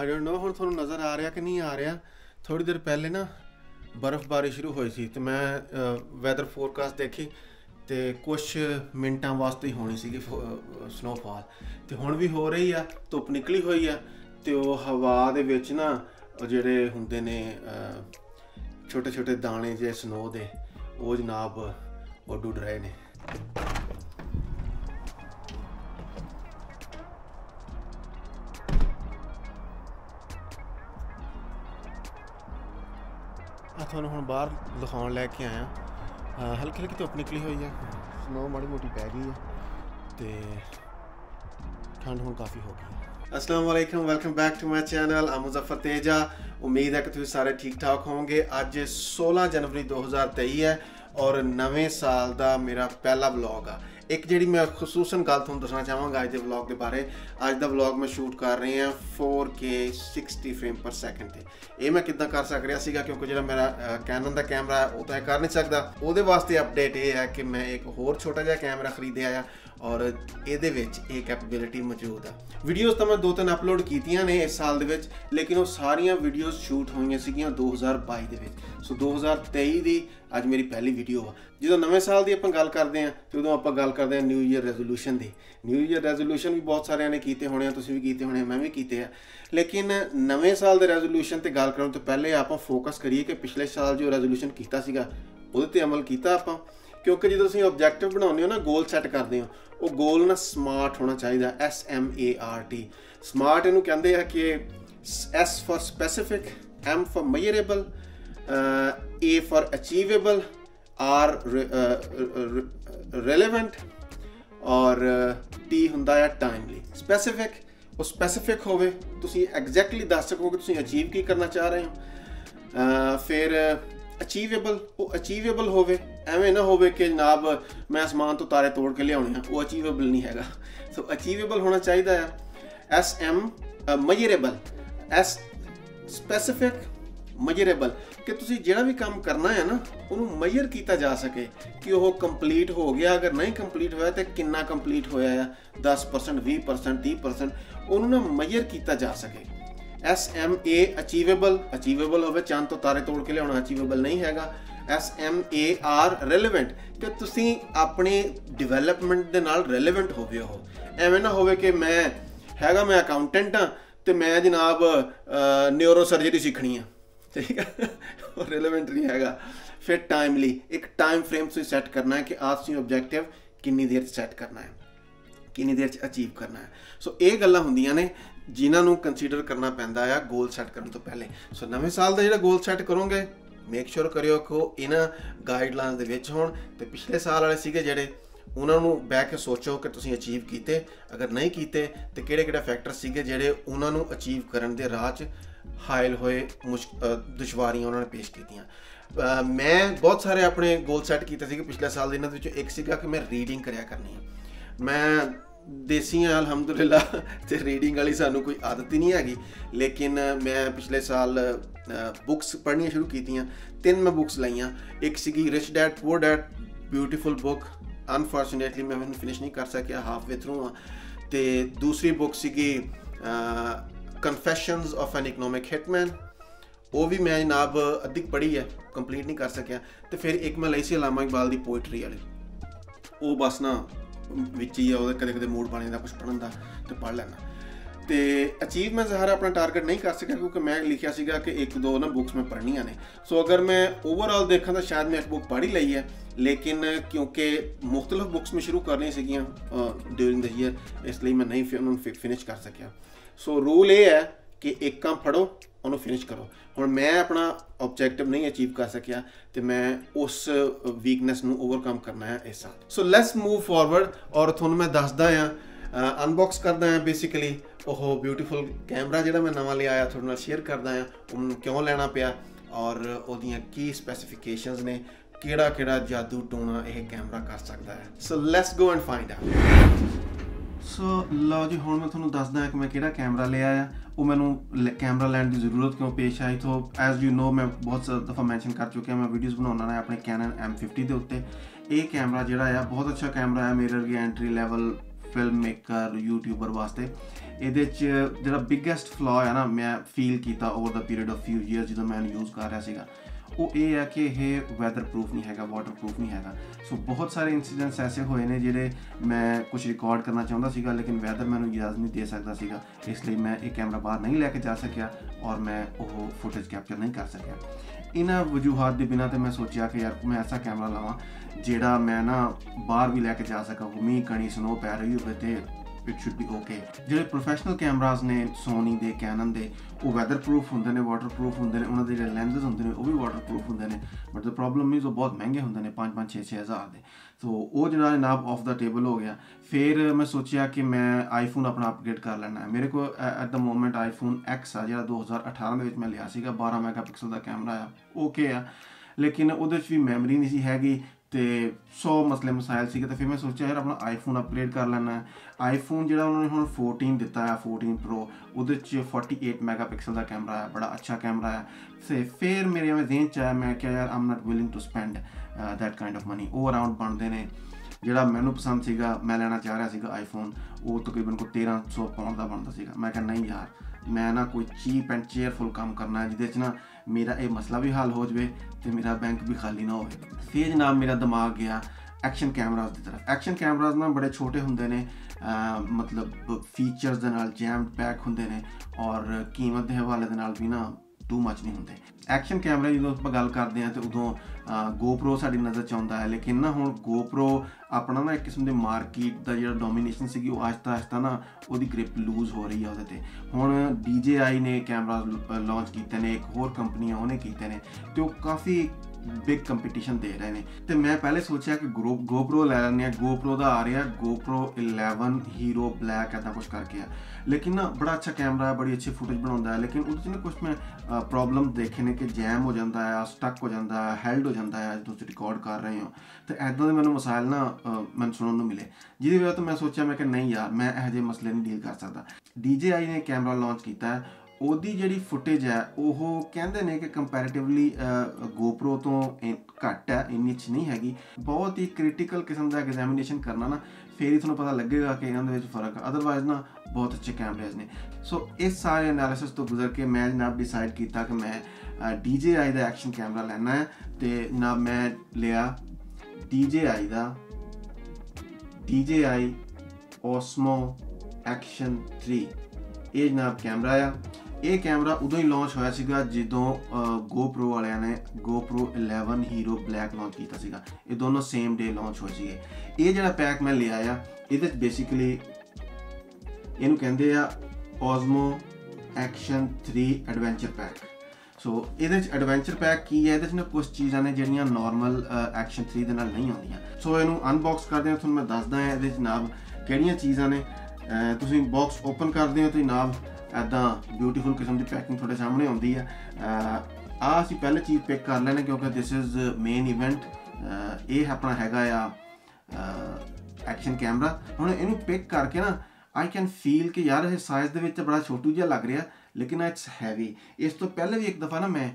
I don't know हुण तुहानूं नज़र आ रहा कि नहीं आ रहा। थोड़ी देर पहले ना बर्फबारी शुरू हुई सी तो मैं वैदर फोरकास्ट देखी तो कुछ मिनटों वास्ते ही होनी सी स्नोफॉल, तो हुण भी हो रही है, धुप निकली हुई है, तो हवा दे विच ना जिहड़े हुंदे ने छोटे छोटे दाने जे स्नो दे वो जनाब वो डुड रहे ने। तुहानूं हुण बाहर दिखाउण लैके आया, हल्की हल्की धुप निकली हुई है, स्नो माड़ी मोटी पै गई है, तो ठंड हुण काफ़ी हो गई है। अस्सलाम वालेकुम, welcome back to my channel, I am Muzaffar Teja. उम्मीद है कि तुम सारे ठीक ठाक होंगे। अज 16 जनवरी 2023 है और नवें साल का मेरा पहला ब्लॉग आ। एक जी मैं खसूसन गल तुहानूं दसना चाहवांगा अज के ब्लॉग के बारे। अज का ब्लॉग मैं शूट कर रही हाँ 4K 60 फ्रेम पर सैकेंड से। ये मैं कितना कर सक रहा सीगा क्योंकि जो मेरा कैनन का कैमरा है वो तो कर नहीं सकता। वो वास्ते अपडेट ये है कि मैं एक होर छोटा जहा कैमरा खरीदया है और ये कैपेबिलिटी मौजूद है। वीडियोज़ तो मैं 2-3 अपलोड कीतियां ने इस साल दे, लेकिन वो सारिया वीडियोज़ शूट हुई सी 2022 के। सो 2023 की अज मेरी पहली वीडियो आ। जो नवे साल की आप गल करते हैं तो उदों आप गल करते हैं न्यू ईयर रेजोल्यूशन की। न्यू ईयर रेजोल्यूशन भी बहुत सारे ने किए होने, तुसीं भी किए होने, मैं भी किए हैं, लेकिन नवे साल के रेजोल्यूशन पर गल करो तो पहले आप फोकस करिए कि पिछले साल जो रेजोल्यूशन किया सीगा उहदे ते अमल किया आपां। क्योंकि जो तुसीं ऑब्जेक्टिव बनाने हो ना, गोल सैट करते हो, वो गोल ना स्मार्ट होना चाहिए। SMART स्मार्ट इनू कहते हैं कि S for specific, M for measurable, A for achievable, R relevant और T होंदा है टाइमली। स्पैसीफिक वो स्पैसीफिक होवे, तुसीं एग्जैक्टली दस सको कि तुसीं अचीव की करना चाह रहे हो। फिर अचीवेबल वो अचीवेबल होवे, एवें ना होवे कि जनाब मैं आसमान तो तारे तोड़ के लियाने हैं, वो अचीवेबल नहीं हैगा। सो अचीवेबल होना चाहिए है। SM measurable, S specific, measurable कि तुसीं जिहड़ा भी काम करना है ना उन्होंने मेजर किया जा सके कि वह कंप्लीट हो गया। अगर नहीं कंप्लीट होया तो कितना कंप्लीट होया है, 10%, 20%, 30%, उन्होंने मेजर किया जा सके। SMA अचीवेबल, अचीवेबल होवे, चंद तो तारे तोड़ के लियाना अचीवेबल नहीं हैगा। SMAR रेलिवेंट कि तुसीं अपने डिवेलपमेंट दे नाल रेलिवेंट होवे हो, एवें ना होवे कि मैं अकाउंटेंट हाँ तो मैं जनाब न्यूरो सर्जरी सीखनी है, ठीक है, वो रेलिवेंट नहीं हैगा। फिर टाइमली एक टाइम फ्रेम तुसीं सैट करना है कि आज तुसीं ऑब्जेक्टिव कितनी देर सैट करना है, कितनी देर अचीव करना है। सो ये गल्लां हुंदियां ने जिन्होंने कंसीडर करना पैंदा है गोल सैट करने तो पहले। सो नवे साल का जो गोल सैट करोगे मेक श्योर करियो कि इन्हां गाइडलाइंस दे विच होण। ते पिछले साल वाले सीगे जिहड़े उन्होंने बह के सोचो कि तुसीं अचीव कीते, अगर नहीं कीते तो किहड़े-किहड़े फैक्टर सीगे जिहड़े उन्होंने अचीव करने के राह च हायल होए दुश्वारियां उन्होंने पेश कीतियां। मैं बहुत सारे अपने गोल सैट किए थे पिछले साल। इन्हां दे विचों एक सीगा कि मैं रीडिंग कराया करनी है। मैं देसी हाँ अलहमदुलिल्लाह, तो रीडिंग वाली सानू कोई आदत ही नहीं हैगी, लेकिन मैं पिछले साल बुक्स पढ़निया शुरू कीतियां। 3 मैं बुक्स लाइया, एक सीगी rich dad poor dad, beautiful book, unfortunately मैं उन्हें फिनिश नहीं कर सकिया, हाफ वे थ्रू हाँ। तो दूसरी बुक सीगी confessions of an economic hitman, वो भी मैं जनाब अधिक पढ़ी है, कंप्लीट नहीं कर सकिया। तो फिर एक मैं लाई सी अलामा इकबाल की पोइट्री वाली, वो बस ना विच ही है, कदे कदे मूड बने कुछ पढ़न का तो पढ़ लेना। तो अचीवमेंट सारा अपना टारगेट नहीं कर सकिया क्योंकि मैं लिखा सीगा कि 1-2 ना बुक्स मैं पढ़निया ने। सो अगर मैं ओवरऑल देखा तो शायद मैं एक बुक पढ़ ही लई है, लेकिन क्योंकि मुख्तलिफ बुक्स मैं शुरू करनी सीगियां ड्यूरिंग द ईयर, इसलिए मैं नहीं उन्होंने फिनिश कर सकिया। सो रूल ये है कि एक काम पढ़ो उन्होंने फिनिश करो। हुण मैं अपना ऑब्जेक्टिव नहीं अचीव कर सकिया तो मैं उस वीकनेस नूं ओवरकम करना है इस साल। सो लैट्स मूव फॉरवर्ड और तुहानूं मैं दसदा हाँ, अनबॉक्स करदा हाँ बेसिकली ओह ब्यूटीफुल कैमरा जिहड़ा मैं नवा ले आया, तुहाडे नाल शेयर करदा हाँ उन्होंने क्यों लैना पिया और ओहदियां की स्पेसिफिकेशनस ने, किहड़ा किहड़ा जादू टोना यह कैमरा कर सकता है। So let's go and find out. So लो जी हुण मैं तुहानूं दसदा कि मैं किहड़ा कैमरा ले आया। वो मैं कैमरा लैन की जरूरत क्यों पेश आई, तो एज यू नो मैं बहुत दफ़ा मैंशन कर चुका मैं वीडियोज़ बनाना है अपने कैनन M50 के उत्ते। ये कैमरा जिहड़ा है बहुत अच्छा कैमरा है, मिरर की entry level film maker YouTuber वास्ते एह्दे च जेह्ड़ा बिगैस्ट फ्लॉ है ना मैं फील किया over the period of few year जो मैं यूज़ कर रहा सीगा वह यह है कि यह वैदर प्रूफ नहीं है, वाटर प्रूफ नहीं है। सो बहुत सारे इंसीडेंट्स ऐसे हुए हैं जिहड़े मैं कुछ रिकॉर्ड करना चाहता सीगा लेकिन वैदर मैं इजाज़त नहीं दे सकता सीगा, इसलिए मैं एक कैमरा बाहर नहीं लैके जा सकिया और मैं वह फुटेज कैप्चर नहीं कर सकिया। इन्हां वजूहात के बिना तो मैं सोचा कि यार मैं ऐसा कैमरा लवां जिहड़ा मैं ना बाहर भी लैके जा सकां, मींह कणी स्नो पै रही होवे ते इट शुड बी ओके। जो प्रोफेशनल कैमराज ने सोनी के कैनन के वो वैदर प्रूफ होंगे ने, वाटर प्रूफ होंगे ने, उन्होंने जो लेंसेज होंगे ने वो भी वाटर प्रूफ होंगे ने, बट द प्रॉब्लम मीनस वो बहुत महंगे होंगे ने, 5-5, 6-6 हज़ार के। तो वो जनाब ऑफ द टेबल हो गया। फिर मैं सोचा कि मैं आईफोन अपना अपग्रेड कर लेना। मेरे को at the moment iPhone X आ जो 2018 में मैं लिया, 12 मेगापिक्सल का कैमरा आ, ओके आ, लेकिन उहदे च भी मैमरी नहीं सी हैगी तो 100 मसले मसायल से। तो फिर मैं सोचा यार अपना आईफोन अपग्रेड कर लेना। आईफोन जो उन्होंने हम 14 दिता है, 14 प्रो, वो 48 मेगापिक्सल का कैमरा है, बड़ा अच्छा कैमरा है। से फिर मेरे जेहन च आया मैं क्या यार I am not willing to spend that kind of money. वो अराउंड बनते हैं जोड़ा मैं पसंद सीगा, मैं लेना चाह रहा सीगा आईफोन, वो तकरीबन को 1300 पाउंड का बनता सीगा। मैं कहा नहीं यार मैं ना कोई चीप एंड चेयरफुल काम करना जिद ना मेरा ये मसला भी हल हो जाए तो मेरा बैंक भी खाली ना हो। फिर जनाब मेरा दिमाग गया एक्शन कैमराज की तरफ। एक्शन कैमराज ना बड़े छोटे होंदे ने, मतलब फीचर्स दे नाल जैम्ड पैक होंदे ने और कीमत के हवाले दे नाल भी ना टू मच नहीं होंदे। एक्शन कैमरा जो आप गल करते हैं तो उदों GoPro साड़ी नज़र च आता है, लेकिन ना हुण GoPro अपना ना एक किस्म के मार्केट का जो डोमीनेशन सी वो आहिस्ता आहिस्ता ना वो ग्रिप लूज़ हो रही है। उहदे ते हुण DJI ने कैमरा लॉन्च किए ने, एक होर कंपनियां उन्हें किए ने, तो काफ़ी बिग कंपीटिशन दे रहे हैं। तो मैं पहले सोचा कि GoPro लै लें, GoPro का आ रहा GoPro 11 Hero Black ऐसा कुछ करके आ, लेकिन ना बड़ा अच्छा कैमरा है, बड़ी अच्छी फुटेज बनाता है, लेकिन उसने कुछ मैं प्रॉब्लम देखे ने कि जैम हो जाता है, स्टक हो जाता है, हेल्ड हो जाता है जो तुम रिकॉर्ड कर रहे हो। तो ऐसा के मैं मसाइल ना मैं सुनने को मिले जिस वजह तो मैं सोचा मैं कि नहीं यार मैं यह जे मसले नहीं डील कर सकता। DJI ने कैमरा लॉन्च किया, ओदी जिहड़ी फुटेज है वो कहते हैं कि कंपैरेटिवली GoPro तो घट है, इन्नी अच्छी नहीं हैगी। बहुत ही क्रिटिकल किस्म का एग्जामिनेशन करना ना फिर ही तुहानूं पता लगेगा कि इन्हां दे विच फर्क है, अदरवाइज ना बहुत अच्छे कैमरेज ने। सो इस सारे एनालिसिस तो गुजर के मैं जनाब डिसाइड किया कि मैं DJI का एक्शन कैमरा लेना है। तो जनाब मैं लिया DJI का DJI Osmo Action 3। ये जनाब कैमरा आ, ये कैमरा उदों ही लॉन्च होया सीगा जिदों GoPro वालियां ने GoPro 11 Hero Black लॉन्च किया सीगा। ये दोनों सेम डे लॉन्च होए सीगे। ये जिहड़ा पैक मैं ले आया ये बेसिकली इनू कहंदे आ Osmo Action 3 एडवेंचर पैक। सो ये एडवेंचर पैक की है, ये कुछ चीज़ा ने जिहड़ियां नॉर्मल Action 3 दे नाल नहीं आउंदियां। सो इनू अनबॉक्स करदे तुहानूं मैं दसदा है ये जनाब किहड़ियां चीज़ा ने। तुसीं बॉक्स ओपन करदे हो तो जनाब ऐदा ब्यूटीफुल किस्म की पैकिंग थोड़े सामने आती है। असीं पहले चीज़ पिक कर लेने क्योंकि दिस इज़ मेन इवेंट। ये अपना हैगा एक्शन कैमरा। हुण इनू पिक करके ना आई कैन फील कि यार ये साइज़ दे विच बड़ा छोटू जिहा लग रहा लेकिन इट्स हैवी। इस तो पहले भी एक दफ़ा ना मैं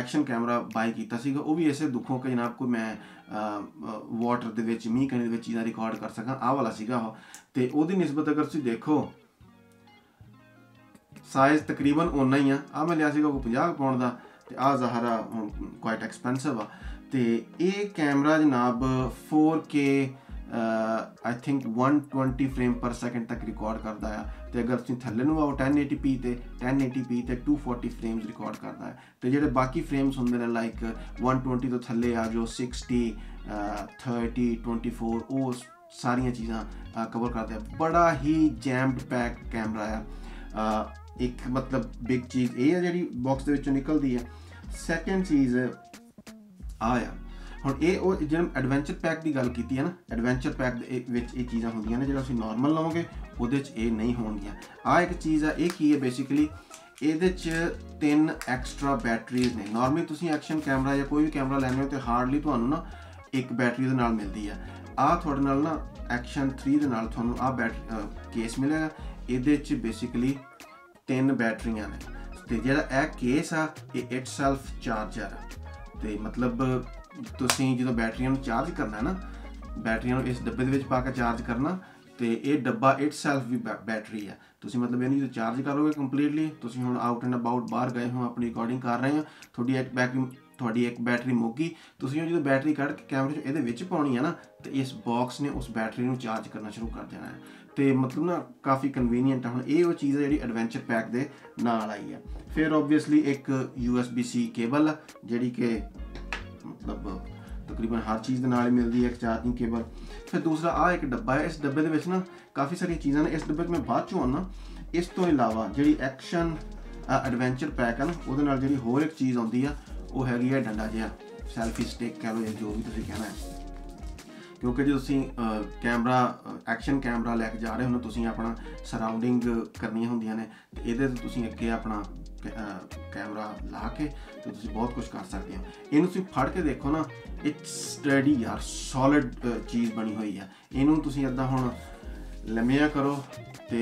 एक्शन कैमरा बाय किया सीगा, वो भी ऐसे दुखों के जनाब को मैं वाटर दे विच मींह कणी दे विच चीज़ां रिकॉर्ड कर सकां आ वाला सीगा। ते ओहदी निस्बत अगर तुसीं देखो साइज़ तकरीबन उन्ना ही आ। मैं लिया सीगा कोई 50 पाउंड का, तो आ ज़ाहरा क्वाइट एक्सपेंसिव आ। तो ये कैमरा जनाब 4K I think 120 frame per second तक रिकॉर्ड करता है। तो अगर तुम थले नूं आओ 1080p तो 1080p तो 240 फ्रेम्स रिकॉर्ड करता है। तो जो बाकी फ्रेम्स होंगे ने लाइक 120 तो थले आ जो 60, 30, 24 वो सारिया चीज़ा कवर करता है। बड़ा ही जैम्ड पैक कैमरा है। एक मतलब बिग चीज़ ये है जी बॉक्स के विचों निकलती है। सैकेंड चीज़ आया हम ये जो एडवेंचर पैक की गल की है ना, एडवेंचर पैक ये चीज़ा होंगे ने जो नॉर्मल लवोंगे वो नहीं होगी। आ एक चीज़ है ये की है बेसिकली ये 3 एक्सट्रा बैटरीज ने। नॉर्मली तुम एक्शन कैमरा या कोई भी कैमरा लैंदे हो तो हार्डली तो ना एक बैटरी दे नाल मिलती है। आ थोड़े नाल ना Action 3 दे नाल तुहानूं आ बैटरी केस मिलेगा। ये बेसिकली 3 बैटरियां ने। तो जो केस आ इट सैल्फ चार्जर है। तो मतलब तुसीं जो बैटरियां चार्ज करना है ना, बैटरियां इस डब्बे दे विच पा के चार्ज करना तो ये डब्बा इट सेल्फ भी बैटरी है। तुम मतलब यानी जो चार्ज करोगे कंप्लीटली तुम हम आउट एंड अबाउट बाहर गए हो अपनी रिकॉर्डिंग कर रहे हो थोड़ी एक बैटरी मुक्की तुम जो बैटरी कड़ के कैमरे ये पानी है ना तो इस बॉक्स ने उस बैटरी को चार्ज करना शुरू कर देना है। तो मतलब ना काफ़ी कन्वीनियंट है। हम ये चीज़ है जी एडवेंचर पैक के नाल आई है। फिर ओबवियसली एक USB-C केबल जी कि मतलब तकरीबन हर चीज़ के नाल मिलती है एक चार्जिंग केबल। फिर दूसरा आ एक डब्बा है। इस डब्बे के ना काफ़ी सारिया चीज़ा ने इस डब्बे मैं बाद चो आना। इस तो इलावा जी एक्शन एडवेंचर पैक है ना वो जी होर एक चीज़ आती है वो हैगी है डंडा जिहा सैल्फी स्टिक कह लो या जो भी तुसीं कहना है क्योंकि जो तुसीं कैमरा एक्शन कैमरा लैके जा रहे हो ना तुसीं अपना सराउंडिंग करनी होंदियां ने तो ये तुसीं अगे अपना कैमरा ला के तो तुसीं बहुत कुछ कर सकते हो। इहनूं तुसीं फड़ के देखो ना इट्स स्टडी यार सॉलिड चीज़ बनी हुई है। इहनूं तुसीं इदां हुण लम्या करो तो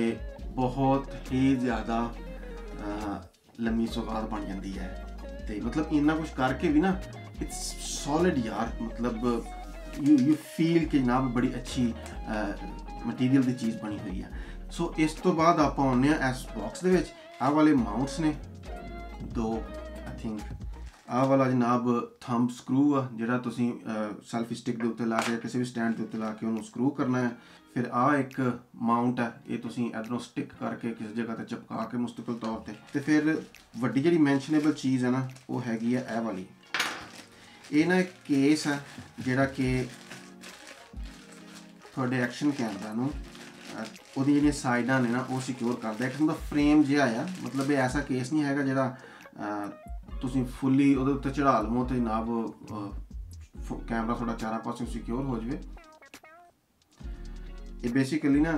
बहुत ही ज़्यादा लम्मी सौगात बन जाती है। तो मतलब इन्ना कुछ करके भी ना इट्स सॉलिड यार मतलब यू फील कि जनाब बड़ी अच्छी मटीरियल की चीज़ बनी हुई है। सो इस तो बाद आप आने इस बॉक्स के आ वाले माउंट्स ने दो आई थिंक आ वाला जनाब थंब स्क्रू आ जिहड़ा तुसीं सेल्फी स्टिक के उत्ते ला के किसी भी स्टैंड के उत्ते ला के उन्होंने स्क्रू करना है। फिर आ एक माउंट है ये तुसीं इधरों स्टिक करके किसी जगह पर चिपका के मुस्तकिल तौर पर। तो फिर वड्डी जिहड़ी मैंशनेबल चीज़ है ना वो हैगी है ए वाली ये ना एक केस है जिहड़ा कि थोड़े एक्शन कैमरा नूं उहदी जिहड़ियां साइडां ने ना वो सिक्योर करता है। एक किस्म का फ्रेम जिहा है मतलब ये ऐसा केस नहीं हैगा जिहड़ा तुसीं फुली उहदे उत्ते चढ़ा लवो तो जनाब कैमरा थोड़ा चारों पासों सिक्योर हो जाए। ये बेसिकली ना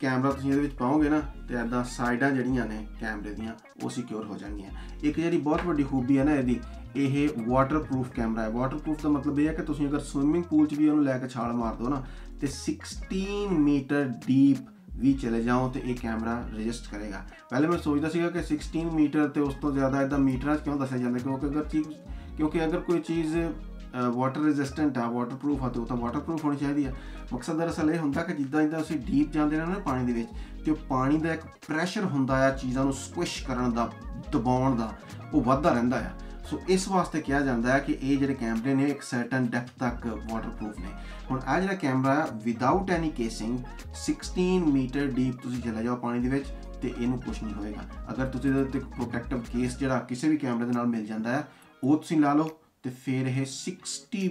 कैमरा तुसीं इहदे विच पाओगे ना तो इदां साइडां जिहड़ियां ने कैमरे दियां वो सिक्योर हो जाएंगियां। एक जिहड़ी बहुत वड्डी खूबी है ना इहदी ये वाटरप्रूफ कैमरा है। वाटरप्रूफ का मतलब यह है कि तुसीं अगर स्विमिंग पूल भी उन्होंने लैके छाल मार दो ना तो 16 मीटर डीप भी चले जाओ तो यह कैमरा रजिस्ट करेगा। पहले मैं सोचता सीगा कि 16 मीटर तो उस तो ज़्यादा इदा मीटर क्यों दसा जाता क्योंकि अगर कोई चीज़ वाटर रेजिस्टेंट आ वाटरप्रूफ आ तो वाटरप्रूफ होनी चाहिए। मकसद दरअसल यह होंगे कि जिदा जिदा असीं डीप जाते रहना पानी के पानी का एक प्रैशर होंदा है चीज़ों स्क्विश करन दा दबाउण दा वो वधदा रहिंदा है। सो इस वास्ते कहा जाता है कि ये जो कैमरे ने एक सर्टन डेप्थ तक वाटरप्रूफ ने। हुण आ जिहड़ा camera without any casing 16 metre deep तुसीं चले जाओ पानी दे विच ते इहनूं कुछ नहीं होएगा। अगर तुसीं इहदे उत्ते इक प्रोटेक्टिव केस जिहड़ा किसी भी कैमरे दे नाल मिल जाता है वो तुसीं ला लो तो फिर यह 60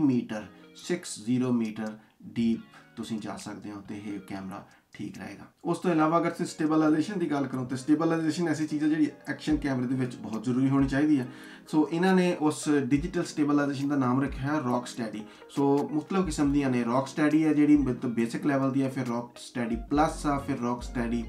मीटर डीप तुसीं जा सकते हो तो यह कैमरा ठीक रहेगा। उस तो इलावा अगर तुम स्टेबलाइजेशन की गल करो तो स्टेबलाइजेशन ऐसी चीज़ है जी एक्शन कैमरे के विच बहुत जरूरी होनी चाहिए है। सो इन्होंने उस डिजिटल स्टेबलाइजेशन का नाम रखा है रॉक स्टैडी। सो मुख्तलिफ किस्म दियां ने रॉक स्टैडी है जी मतलब बेसिक लैवल की है फिर रॉक स्टैडी प्लस आ फिर रॉक स्टैडी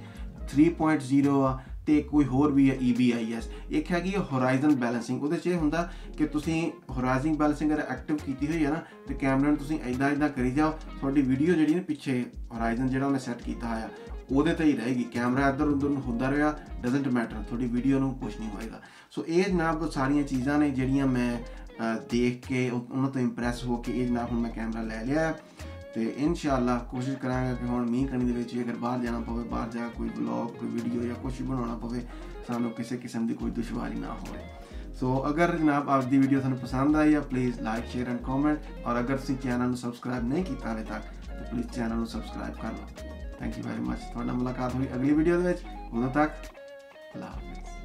3.0 आ तो कोई होर भी है EBIS। एक हैगी होराइजन बैलेंसिंग वो होंगे कि तुम होराइजन बैलेंसिंग अगर एक्टिव की हुई है ना तो कैमरे तुम इदा इदा करी जाओ थोड़ी वीडियो जी पिछे होराइजन जो उन्हें सैट किया है वो ही रहेगी। कैमरा इधर उधर होंदा रहा डजेंट मैटर थोड़ी वीडियो में कुछ नहीं होएगा। सो ये जनाब सारिया चीज़ा ने जिहड़ियां मैं देख के उन्होंने तो इंप्रैस हो के ये जनाब हम मैं कैमरा लै लिया तो इंशाअल्लाह कोशिश करांगा कि हुण मींह कणी दे विच अगर बाहर जाना पवे बाहर जा कोई ब्लॉग कोई वीडियो या कुछ भी बनाना पवे सानू किसी किस्म की कोई दुश्वारी ना हो। सो अगर जनाब आज की वीडियो तुहानू पसंद आई है please like share and comment और अगर तुसीं चैनल नू सबसक्राइब नहीं किया हाले तक तो प्लीज़ चैनल नू सबसक्राइब कर लो। Thank you very much. तुहाडे नाल मुलाकात होई अगली वीडियो दे विच। उदों तक अल्लाह हाफिज़।